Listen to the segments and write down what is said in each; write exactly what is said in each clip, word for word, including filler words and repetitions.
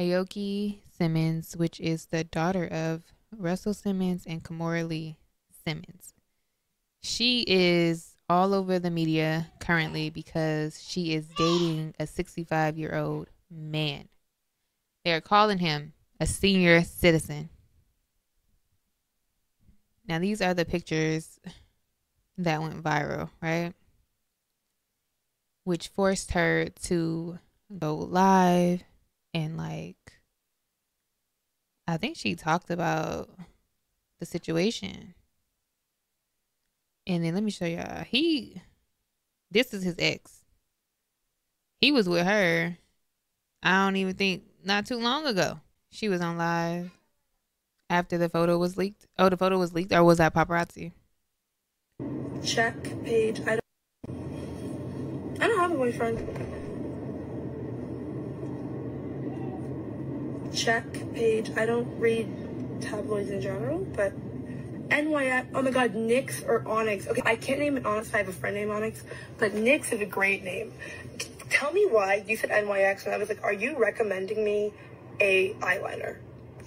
Aoki Simmons, which is the daughter of Russell Simmons and Kimora Lee Simmons. She is all over the media currently because she is dating a sixty-five-year-old man. They are calling him a senior citizen. Now, these are the pictures that went viral, right? Which forced her to go live and, like, I think she talked about the situation. And then let me show y'all. He, this is his ex. He was with her, I don't even think, not too long ago. She was on live after the photo was leaked. Oh, the photo was leaked, or was that paparazzi? Check page. I don't, I don't have a boyfriend. Check page. I don't read tabloids in general, but N Y F, oh my god, Nyx or Onyx. Okay, I can't name it Onyx. I have a friend named Onyx, but Nyx is a great name. Tell me why you said N Y X, and I was like, are you recommending me a eyeliner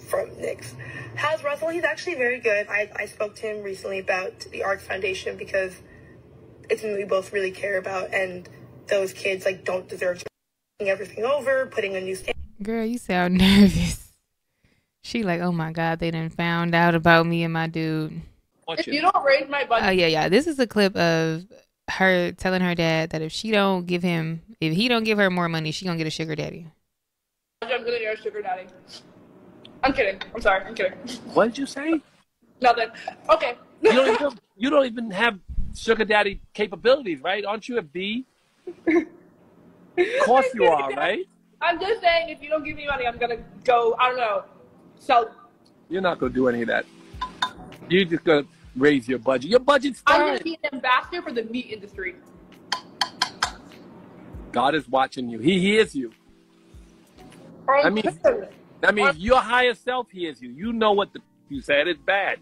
from Nyx? How's Russell? He's actually very good. I, I spoke to him recently about the Arts Foundation because it's something we both really care about, and those kids, like, don't deserve to be everything over, putting a new stand. Girl, you sound nervous. She like, oh my god, they done found out about me and my dude. If you don't raise my budget. Oh yeah, yeah. This is a clip of her telling her dad that if she don't give him, if he don't give her more money, she gonna get a sugar daddy. I'm gonna get a sugar daddy. I'm kidding. I'm sorry. I'm kidding. What did you say? Nothing. Okay. you, don't even, you don't even have sugar daddy capabilities, right? Aren't you a B? Of course you are, right? I'm just saying, if you don't give me money, I'm gonna go, I don't know. So you're not gonna do any of that. You're just gonna raise your budget. Your budget's fine. I'm gonna be an ambassador for the meat industry. God is watching you. He hears you. I mean, I mean, your higher self hears you. You know what the, you said is bad.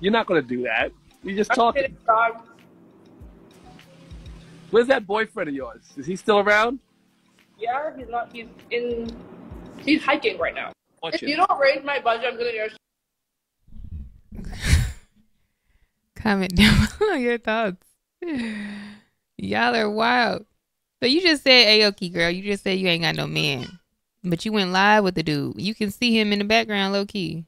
You're not gonna do that. You're just talking. Where's that boyfriend of yours? Is he still around? Yeah, he's not. He's in. He's hiking right now. If you don't raise my budget, I'm gonna do. Comment down below your thoughts. Y'all are wild. So you just said, Aoki girl, you just said you ain't got no man, but you went live with the dude. You can see him in the background, low key.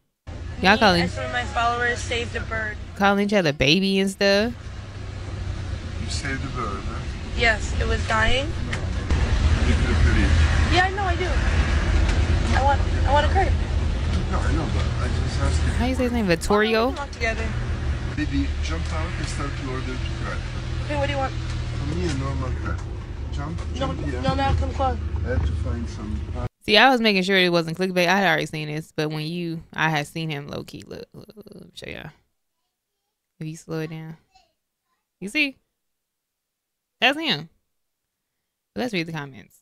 Y'all calling. That's when my followers saved a bird. Calling each other baby and stuff. You saved a bird, huh? Yes, it was dying. Yeah, I know, I do. I want, I want a crib. No, I know, but I just asked him. How do you say his name? Vittorio? Oh, together. Baby, jump out and start to order to crab. Okay, what do you want? For me, a normal crab. Jump, jump no, here. No, now come close. I have to find some. See, I was making sure it wasn't clickbait. I had already seen this, but when you, I had seen him low key. Look, look, look, let me show y'all. If you slow it down, you see? That's him. Let's read the comments.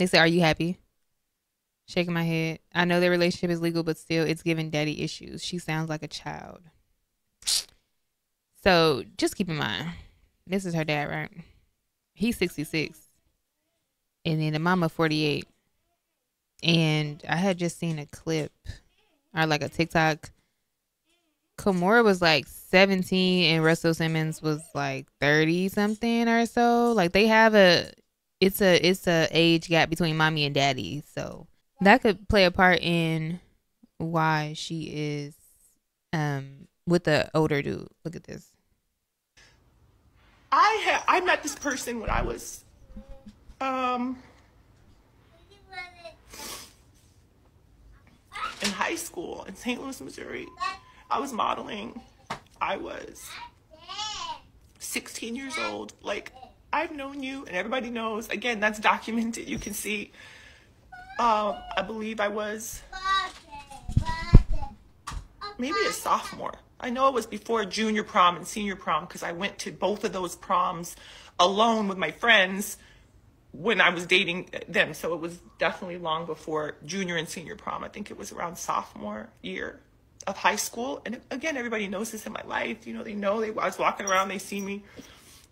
They say, are you happy? Shaking my head. I know their relationship is legal, but still, it's giving daddy issues. She sounds like a child. So just keep in mind, this is her dad, right? He's sixty-six. And then the mama, forty-eight. And I had just seen a clip or like a TikTok. Kimora was like seventeen and Russell Simmons was like thirty something or so. Like they have a, it's a, it's a age gap between mommy and daddy. So that could play a part in why she is um, with the older dude. Look at this. I ha I met this person when I was Um, in high school in Saint Louis, Missouri. I was modeling. I was sixteen years old. Like, I've known you and everybody knows. Again, that's documented. You can see, um, I believe I was maybe a sophomore. I know it was before junior prom and senior prom because I went to both of those proms alone with my friends when I was dating them. So it was definitely long before junior and senior prom. I think it was around sophomore year of high school. And again, everybody knows this in my life. You know, they know, they, I was walking around, they see me.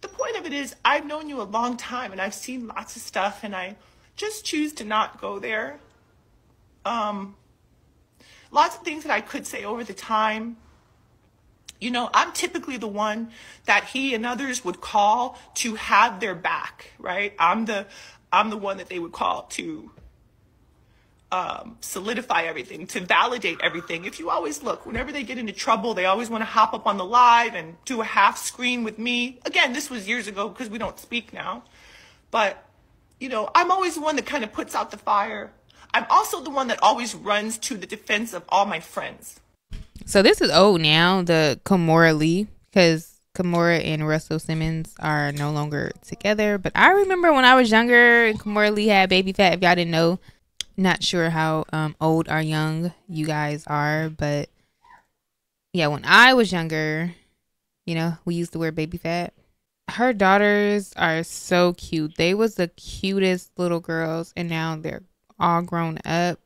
The point of it is I've known you a long time and I've seen lots of stuff and I just choose to not go there. Um, lots of things that I could say over the time. You know, I'm typically the one that he and others would call to have their back, right? I'm the, I'm the one that they would call to um, solidify everything, to validate everything. If you always look, whenever they get into trouble, they always want to hop up on the live and do a half screen with me. Again, this was years ago because we don't speak now. But, you know, I'm always the one that kind of puts out the fire. I'm also the one that always runs to the defense of all my friends. So this is old now, the Kimora Lee, because Kimora and Russell Simmons are no longer together. But I remember when I was younger, Kimora Lee had baby fat. If y'all didn't know, not sure how um, old or young you guys are. But yeah, when I was younger, you know, we used to wear baby fat. Her daughters are so cute. They was the cutest little girls, and now they're all grown up.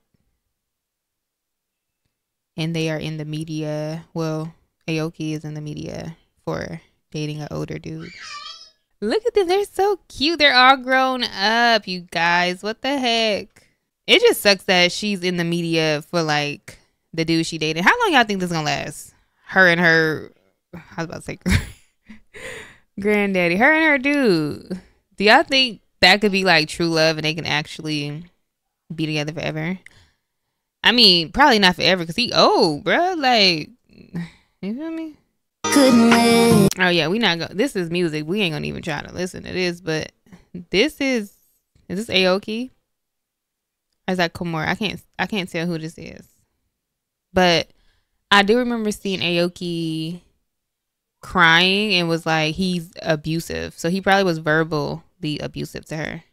And they are in the media. Well, Aoki is in the media for dating an older dude. Look at them. They're so cute. They're all grown up, you guys. What the heck? It just sucks that she's in the media for, like, the dude she dated. How long y'all think this is going to last? Her and her... I was about to say granddaddy. Her and her dude. Do y'all think that could be, like, true love and they can actually be together forever? I mean, probably not forever, because he old, bruh. Like, you feel me? Goodness. Oh, yeah, we not going. This is music. We ain't going to even try to listen to this, but this is, is this Aoki? Or is that Kimora? I can't, I can't tell who this is. But I do remember seeing Aoki crying and was like, he's abusive. So he probably was verbally abusive to her.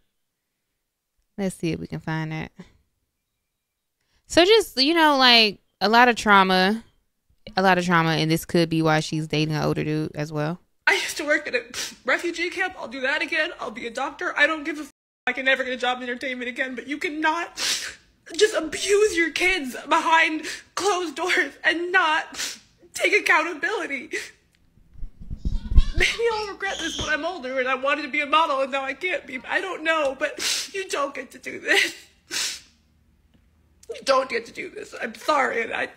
Let's see if we can find that. So just, you know, like a lot of trauma, a lot of trauma. And this could be why she's dating an older dude as well. I used to work at a refugee camp. I'll do that again. I'll be a doctor. I don't give a f I can never get a job in entertainment again. But you cannot just abuse your kids behind closed doors and not take accountability. Maybe I'll regret this when I'm older and I wanted to be a model and now I can't be. I don't know, but you don't get to do this. You don't get to do this. I'm sorry, and I,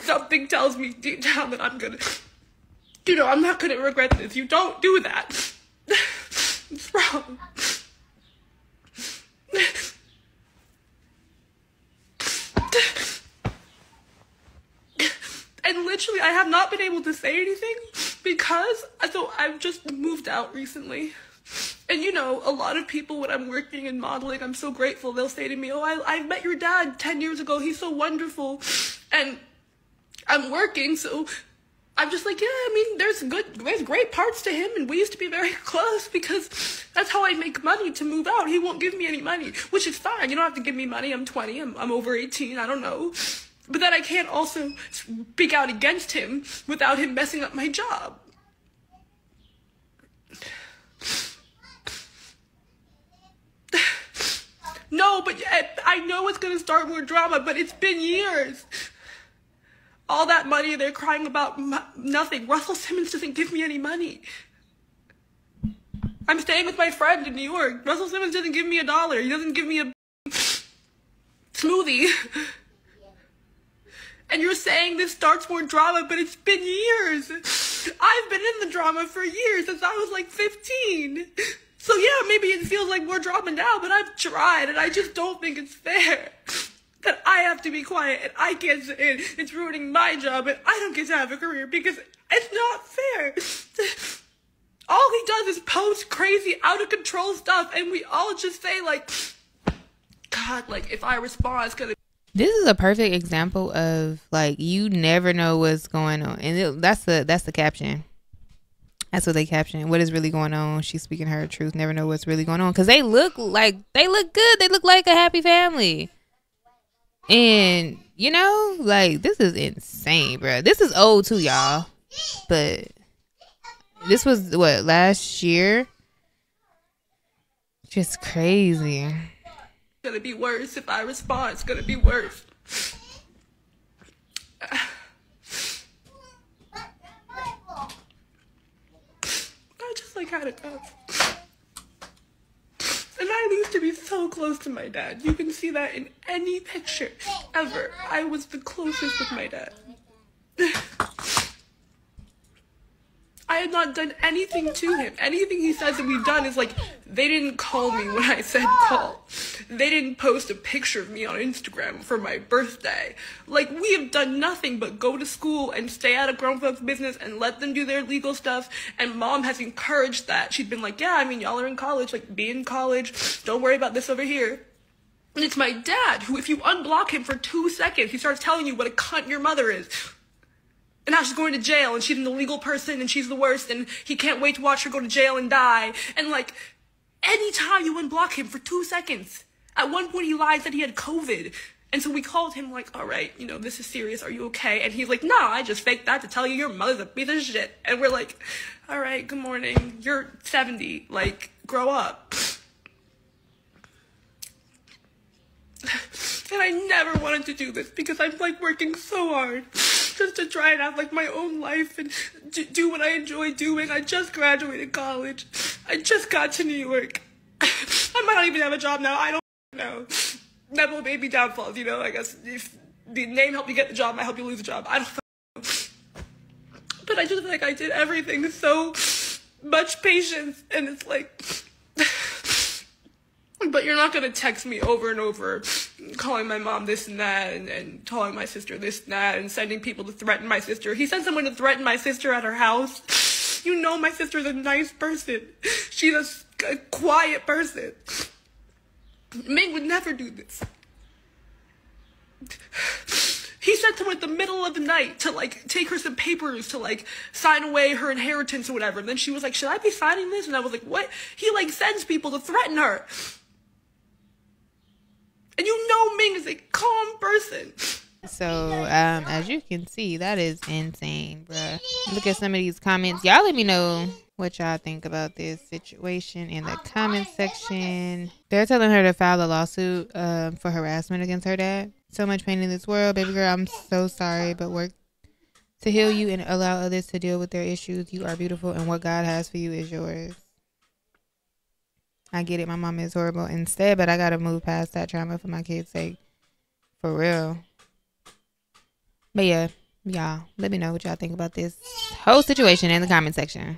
something tells me deep down that I'm gonna, you know, I'm not gonna regret this. You don't do that. It's wrong. And literally, I have not been able to say anything because so I've just moved out recently. And, you know, a lot of people, when I'm working in modeling, I'm so grateful. They'll say to me, oh, I, I met your dad ten years ago. He's so wonderful. And I'm working, so I'm just like, yeah, I mean, there's good, there's great parts to him. And we used to be very close because that's how I make money to move out. He won't give me any money, which is fine. You don't have to give me money. I'm twenty. I'm, I'm over eighteen. I don't know. But then I can't also speak out against him without him messing up my job. No, but I know it's going to start more drama, but it's been years. All that money, they're crying about nothing. Russell Simmons doesn't give me any money. I'm staying with my friend in New York. Russell Simmons doesn't give me a dollar. He doesn't give me a smoothie. And you're saying this starts more drama, but it's been years. I've been in the drama for years since I was like fifteen. So yeah, maybe it feels like more drama now, but I've tried, and I just don't think it's fair that I have to be quiet, and I can't sit in. It's ruining my job, and I don't get to have a career because it's not fair. All he does is post crazy, out-of-control stuff, and we all just say, like, God, like, if I respond, it's gonna... This is a perfect example of, like, you never know what's going on, and it, that's the that's the caption. That's what they caption. What is really going on? She's speaking her truth. Never know what's really going on. Because they look like, they look good. They look like a happy family. And, you know, like, this is insane, bro. This is old too, y'all. But this was, what, last year? Just crazy. It's going to be worse if I respond. It's going to be worse. Kind of tough. And I used to be so close to my dad. You can see that in any picture ever. I was the closest with my dad. I had not done anything to him. Anything he says that we've done is like, they didn't call me when I said call. They didn't post a picture of me on Instagram for my birthday. Like, we have done nothing but go to school and stay out of grown folks' business and let them do their legal stuff. And mom has encouraged that. She's been like, yeah, I mean, y'all are in college. Like, be in college. Don't worry about this over here. And it's my dad who, if you unblock him for two seconds, he starts telling you what a cunt your mother is. And now she's going to jail, and she's an illegal person, and she's the worst, and he can't wait to watch her go to jail and die. And, like, anytime you unblock him for two seconds. At one point, he lied that he had COVID. And so we called him, like, all right, you know, this is serious. Are you okay? And he's like, no, nah, I just faked that to tell you your mother's a piece of shit. And we're like, all right, good morning. You're seventy. Like, grow up. And I never wanted to do this because I'm, like, working so hard. Just to try and have like my own life and do, do what I enjoy doing. I just graduated college. I just got to New York. I might not even have a job now. I don't know. That will maybe downfalls, you know. I guess if the name helped you get the job, I helped you lose the job. I don't know. But I just feel like I did everything with so much patience, and it's like. But you're not gonna text me over and over, calling my mom this and that, and, and calling my sister this and that, and sending people to threaten my sister. He sent someone to threaten my sister at her house. You know my sister's a nice person. She's a, a quiet person. Ming would never do this. He sent her in the middle of the night to, like, take her some papers to, like, sign away her inheritance or whatever. And then she was like, should I be signing this? And I was like, what? He, like, sends people to threaten her. And you know Ming is a calm person. So, um, as you can see, that is insane, bruh. Look at some of these comments. Y'all let me know what y'all think about this situation in the comment section. They're telling her to file a lawsuit um, for harassment against her dad. So much pain in this world. Baby girl, I'm so sorry, but work to heal you and allow others to deal with their issues. You are beautiful, and what God has for you is yours. I get it, my mom is horrible instead, but I gotta move past that trauma for my kids' sake. For real. But yeah, y'all, let me know what y'all think about this whole situation in the comment section.